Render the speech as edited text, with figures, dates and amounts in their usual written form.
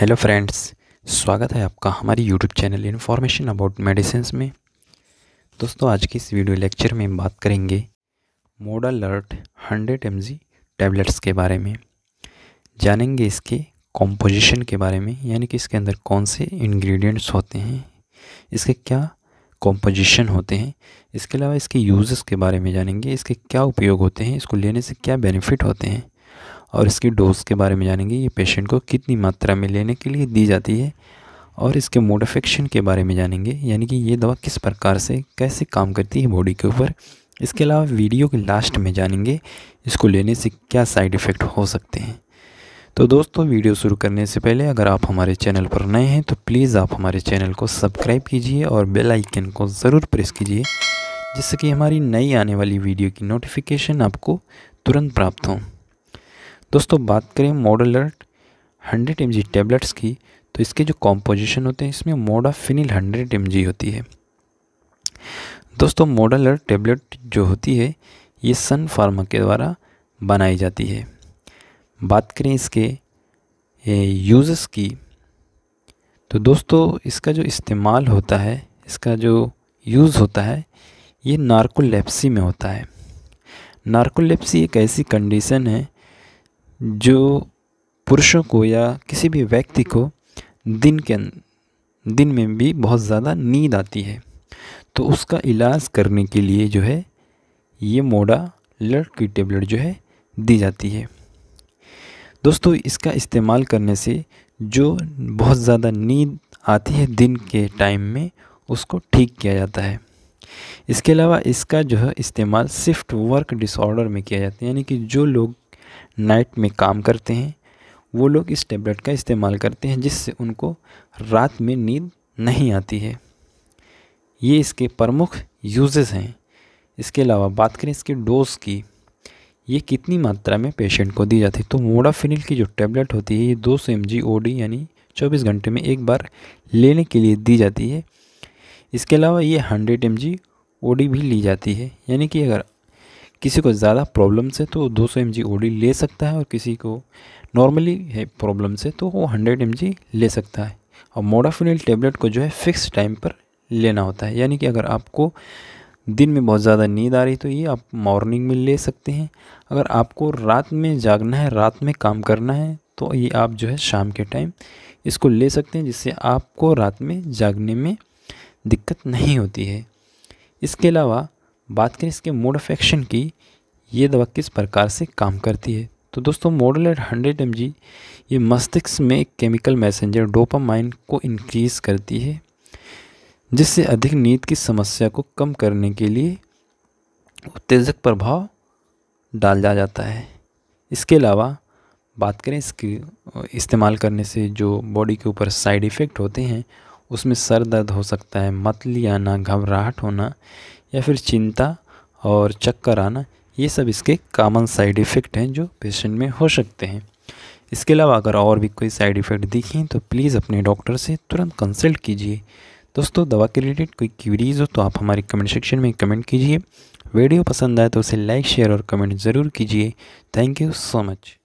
Hello friends, स्वागत है आपका हमारी YouTube channel information about medicines में। दोस्तों, आज की इस वीडियो लेक्चर में हम बात करेंगे मोडालर्ट 100 mg टैबलेट्स के बारे में। जानेंगे इसके कॉम्पोजिशन के बारे में, यानी कि इसके अंदर कौन से इंग्रेडिएंट्स होते हैं, इसके क्या कॉम्पोजिशन होते हैं। इसके अलावा इसके यूजेस के बारे में जानेंगे, इसके क्या उपयोग होते हैं, इसको लेने से क्या बेनिफिट होते हैं, और इसकी डोज़ के बारे में जानेंगे। ये पेशेंट को कितनी मात्रा में लेने के लिए दी जाती है, और इसके मोड ऑफ एक्शन के बारे में जानेंगे, यानी कि ये दवा किस प्रकार से कैसे काम करती है बॉडी के ऊपर। इसके अलावा वीडियो के लास्ट में जानेंगे इसको लेने से क्या साइड इफ़ेक्ट हो सकते हैं। तो दोस्तों, वीडियो शुरू करने से पहले अगर आप हमारे चैनल पर नए हैं तो प्लीज़ आप हमारे चैनल को सब्सक्राइब कीजिए और बेल आइकन को ज़रूर प्रेस कीजिए, जिससे कि हमारी नई आने वाली वीडियो की नोटिफिकेशन आपको तुरंत प्राप्त हो। दोस्तों, बात करें मोडालर्ट 100 mg टैबलेट्स की, तो इसके जो कॉम्पोजिशन होते हैं इसमें मोडाफिनिल 100 mg होती है। दोस्तों, मोडालर्ट टैबलेट जो होती है ये सन फार्मा के द्वारा बनाई जाती है। बात करें इसके यूजेस की, तो दोस्तों इसका जो इस्तेमाल होता है, इसका जो यूज़ होता है ये नार्कोलेप्सी में होता है। नार्कोलेप्सी एक ऐसी कंडीशन है जो पुरुषों को या किसी भी व्यक्ति को दिन में भी बहुत ज़्यादा नींद आती है, तो उसका इलाज करने के लिए जो है ये मोडालर्ट की टेबलेट जो है दी जाती है। दोस्तों, इसका इस्तेमाल करने से जो बहुत ज़्यादा नींद आती है दिन के टाइम में, उसको ठीक किया जाता है। इसके अलावा इसका जो है इस्तेमाल शिफ्ट वर्क डिसऑर्डर में किया जाता है, यानी कि जो लोग नाइट में काम करते हैं वो लोग इस टैबलेट का इस्तेमाल करते हैं, जिससे उनको रात में नींद नहीं आती है। ये इसके प्रमुख यूजेस हैं। इसके अलावा बात करें इसके डोज़ की, ये कितनी मात्रा में पेशेंट को दी जाती है, तो मोडाफिनिल की जो टैबलेट होती है ये 200 mg ओडी यानी 24 घंटे में एक बार लेने के लिए दी जाती है। इसके अलावा ये 100 mg ओडी भी ली जाती है, यानी कि अगर किसी को ज़्यादा प्रॉब्लम से तो 200 mg ओडी ले सकता है, और किसी को नॉर्मली है प्रॉब्लम से तो वो 100 mg ले सकता है। और मोडाफिनिल टेबलेट को जो है फ़िक्स टाइम पर लेना होता है, यानी कि अगर आपको दिन में बहुत ज़्यादा नींद आ रही तो ये आप मॉर्निंग में ले सकते हैं। अगर आपको रात में जागना है, रात में काम करना है, तो ये आप जो है शाम के टाइम इसको ले सकते हैं, जिससे आपको रात में जागने में दिक्कत नहीं होती है। इसके अलावा बात करें इसके मोड ऑफ एक्शन की, ये दवा किस प्रकार से काम करती है, तो दोस्तों मोडालर्ट 100 mg ये मस्तिष्क में एक केमिकल मैसेंजर डोपामाइन को इंक्रीज़ करती है, जिससे अधिक नींद की समस्या को कम करने के लिए उत्तेजक प्रभाव डाला जाता है। इसके अलावा बात करें इसके इस्तेमाल करने से जो बॉडी के ऊपर साइड इफ़ेक्ट होते हैं, उसमें सर दर्द हो सकता है, मतली आना, घबराहट होना, या फिर चिंता और चक्कर आना, ये सब इसके कॉमन साइड इफ़ेक्ट हैं जो पेशेंट में हो सकते हैं। इसके अलावा अगर और भी कोई साइड इफ़ेक्ट दिखें तो प्लीज़ अपने डॉक्टर से तुरंत कंसल्ट कीजिए। दोस्तों, दवा के रिलेटेड कोई क्वेरीज हो तो आप हमारे कमेंट सेक्शन में कमेंट कीजिए। वीडियो पसंद आए तो उसे लाइक, शेयर और कमेंट ज़रूर कीजिए। Thank you so much.